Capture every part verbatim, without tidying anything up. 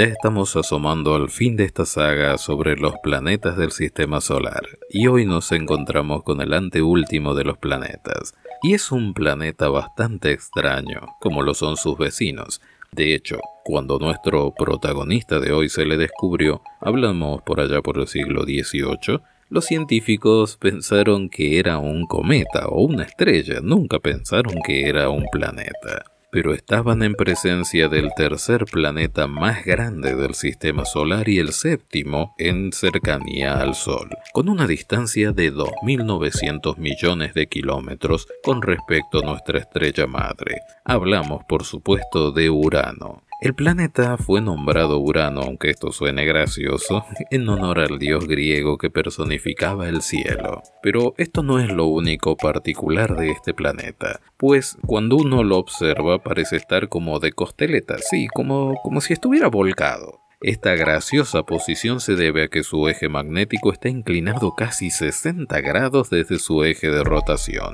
Ya estamos asomando al fin de esta saga sobre los planetas del sistema solar, y hoy nos encontramos con el anteúltimo de los planetas, y es un planeta bastante extraño, como lo son sus vecinos. De hecho, cuando nuestro protagonista de hoy se le descubrió, hablamos por allá por el siglo dieciocho, los científicos pensaron que era un cometa o una estrella, nunca pensaron que era un planeta. Pero estaban en presencia del tercer planeta más grande del sistema solar y el séptimo en cercanía al Sol, con una distancia de dos mil novecientos millones de kilómetros con respecto a nuestra estrella madre. Hablamos, por supuesto, de Urano. El planeta fue nombrado Urano, aunque esto suene gracioso, en honor al dios griego que personificaba el cielo. Pero esto no es lo único particular de este planeta, pues cuando uno lo observa parece estar como de costeleta, sí, como, como si estuviera volcado. Esta graciosa posición se debe a que su eje magnético está inclinado casi sesenta grados desde su eje de rotación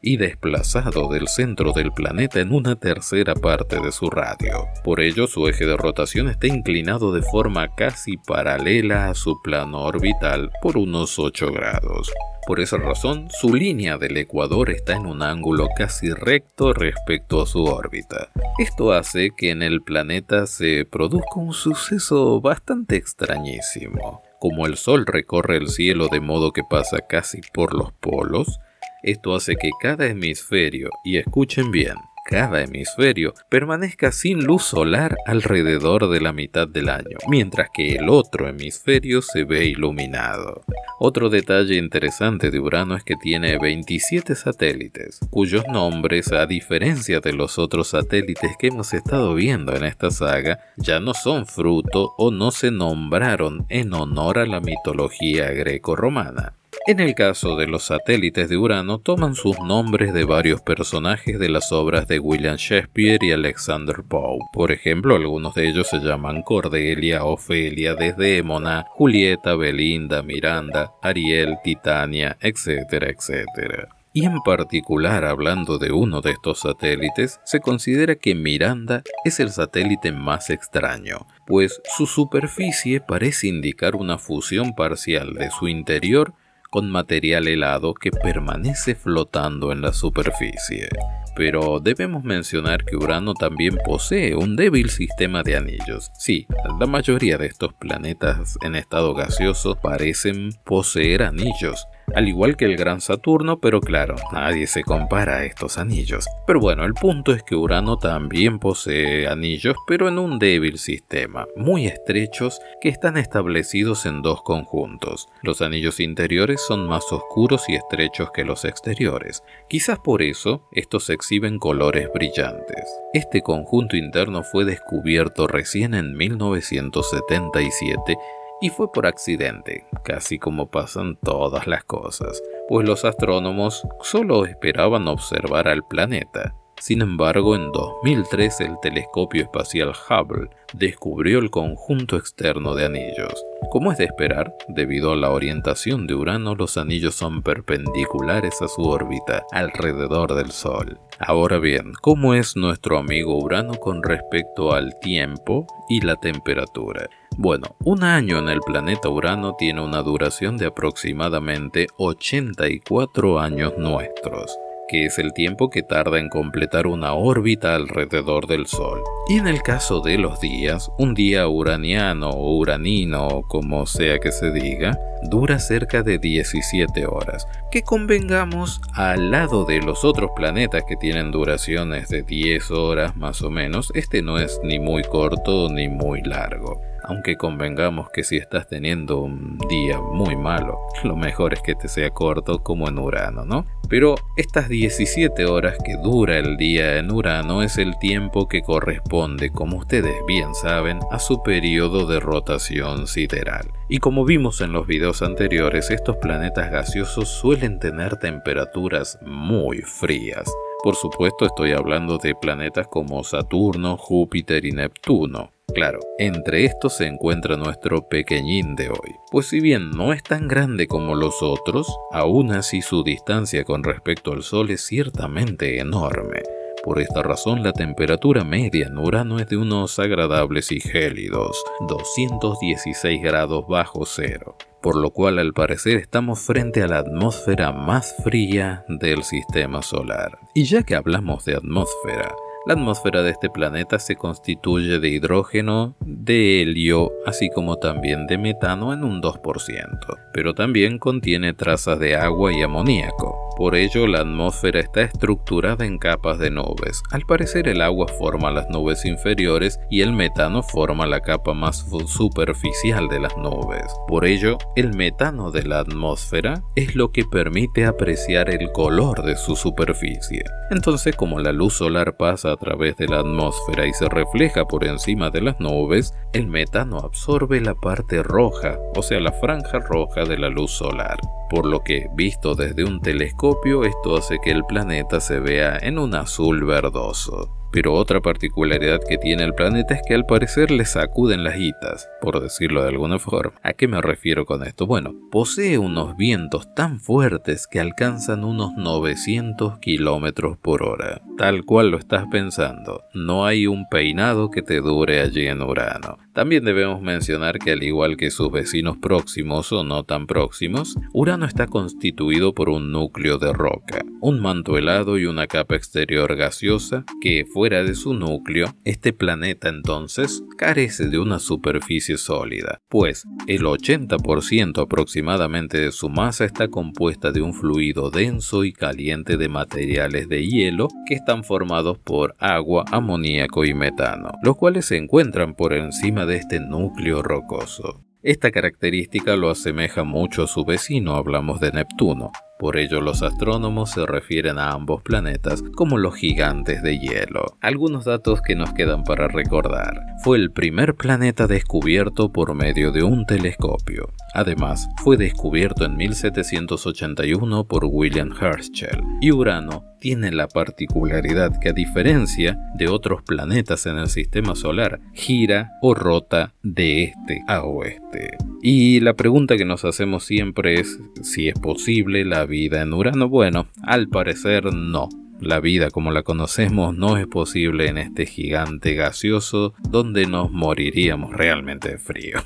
y desplazado del centro del planeta en una tercera parte de su radio. Por ello, su eje de rotación está inclinado de forma casi paralela a su plano orbital por unos ocho grados. Por esa razón, su línea del ecuador está en un ángulo casi recto respecto a su órbita. Esto hace que en el planeta se produzca un suceso bastante extrañísimo. Como el Sol recorre el cielo de modo que pasa casi por los polos, esto hace que cada hemisferio, y escuchen bien, cada hemisferio permanezca sin luz solar alrededor de la mitad del año, mientras que el otro hemisferio se ve iluminado. Otro detalle interesante de Urano es que tiene veintisiete satélites, cuyos nombres, a diferencia de los otros satélites que hemos estado viendo en esta saga, ya no son fruto o no se nombraron en honor a la mitología greco-romana. En el caso de los satélites de Urano, toman sus nombres de varios personajes de las obras de William Shakespeare y Alexander Pope. Por ejemplo, algunos de ellos se llaman Cordelia, Ofelia, Desdémona, Julieta, Belinda, Miranda, Ariel, Titania, etcétera, etcétera. Y en particular, hablando de uno de estos satélites, se considera que Miranda es el satélite más extraño, pues su superficie parece indicar una fusión parcial de su interior con material helado que permanece flotando en la superficie. Pero debemos mencionar que Urano también posee un débil sistema de anillos. Sí, la mayoría de estos planetas en estado gaseoso parecen poseer anillos, al igual que el gran Saturno, pero claro, nadie se compara a estos anillos. Pero bueno, el punto es que Urano también posee anillos, pero en un débil sistema, muy estrechos, que están establecidos en dos conjuntos. Los anillos interiores son más oscuros y estrechos que los exteriores. Quizás por eso, estos exhiben colores brillantes. Este conjunto interno fue descubierto recién en mil novecientos setenta y siete, y fue por accidente, casi como pasan todas las cosas, pues los astrónomos solo esperaban observar al planeta. Sin embargo, en dos mil tres el telescopio espacial Hubble descubrió el conjunto externo de anillos. Como es de esperar, debido a la orientación de Urano, los anillos son perpendiculares a su órbita, alrededor del Sol. Ahora bien, ¿cómo es nuestro amigo Urano con respecto al tiempo y la temperatura? Bueno, un año en el planeta Urano tiene una duración de aproximadamente ochenta y cuatro años nuestros, que es el tiempo que tarda en completar una órbita alrededor del Sol. Y en el caso de los días, un día uraniano o uranino, o como sea que se diga, dura cerca de diecisiete horas, que convengamos, al lado de los otros planetas que tienen duraciones de diez horas más o menos, este no es ni muy corto ni muy largo. Aunque convengamos que si estás teniendo un día muy malo, lo mejor es que te sea corto como en Urano, ¿no? Pero estas diecisiete horas que dura el día en Urano es el tiempo que corresponde, como ustedes bien saben, a su periodo de rotación sideral. Y como vimos en los videos anteriores, estos planetas gaseosos suelen tener temperaturas muy frías. Por supuesto, estoy hablando de planetas como Saturno, Júpiter y Neptuno. Claro, entre estos se encuentra nuestro pequeñín de hoy, pues si bien no es tan grande como los otros, aún así su distancia con respecto al Sol es ciertamente enorme, Por esta razón, la temperatura media en Urano es de unos agradables y gélidos doscientos dieciséis grados bajo cero, por lo cual al parecer estamos frente a la atmósfera más fría del sistema solar. Y ya que hablamos de atmósfera, la atmósfera de este planeta se constituye de hidrógeno, de helio, así como también de metano en un dos por ciento, pero también contiene trazas de agua y amoníaco. Por ello, la atmósfera está estructurada en capas de nubes. Al parecer, el agua forma las nubes inferiores y el metano forma la capa más superficial de las nubes. Por ello, el metano de la atmósfera es lo que permite apreciar el color de su superficie. Entonces, como la luz solar pasa a través de la atmósfera y se refleja por encima de las nubes, el metano absorbe la parte roja, o sea, la franja roja de la luz solar. Por lo que, visto desde un telescopio, esto hace que el planeta se vea en un azul verdoso. Pero otra particularidad que tiene el planeta es que al parecer le sacuden las hitas, por decirlo de alguna forma. ¿A qué me refiero con esto? Bueno, posee unos vientos tan fuertes que alcanzan unos novecientos kilómetros por hora. Tal cual lo estás pensando, no hay un peinado que te dure allí en Urano. También debemos mencionar que al igual que sus vecinos próximos o no tan próximos, Urano está constituido por un núcleo de roca, un manto helado y una capa exterior gaseosa que fuera de su núcleo, este planeta entonces carece de una superficie sólida, pues el ochenta por ciento aproximadamente de su masa está compuesta de un fluido denso y caliente de materiales de hielo que están formados por agua, amoníaco y metano, los cuales se encuentran por encima de este núcleo rocoso. Esta característica lo asemeja mucho a su vecino, hablamos de Neptuno. Por ello, los astrónomos se refieren a ambos planetas como los gigantes de hielo. Algunos datos que nos quedan para recordar. Fue el primer planeta descubierto por medio de un telescopio. Además, fue descubierto en mil setecientos ochenta y uno por William Herschel. Y Urano tiene la particularidad que, a diferencia de otros planetas en el sistema solar, gira o rota de este a oeste. Y la pregunta que nos hacemos siempre es si es posible la vida en Urano. Bueno, al parecer no. La vida como la conocemos no es posible en este gigante gaseoso donde nos moriríamos realmente de frío.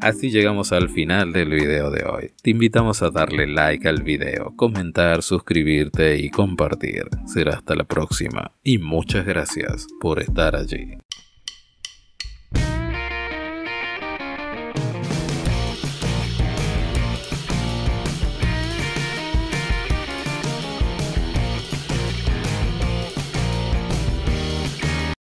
Así llegamos al final del video de hoy. Te invitamos a darle like al video, comentar, suscribirte y compartir. Será hasta la próxima y muchas gracias por estar allí.